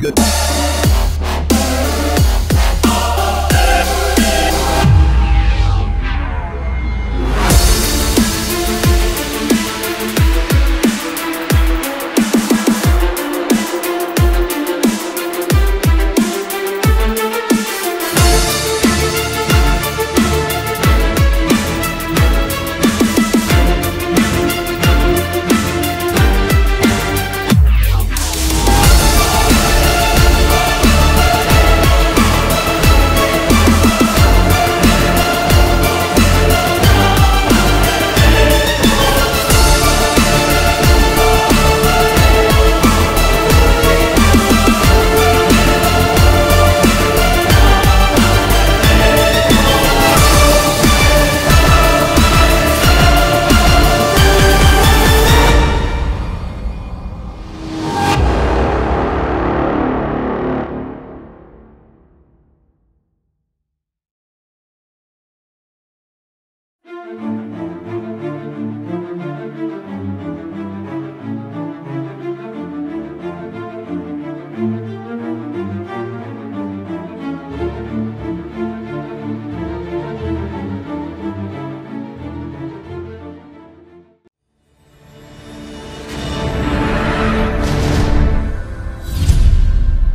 Good.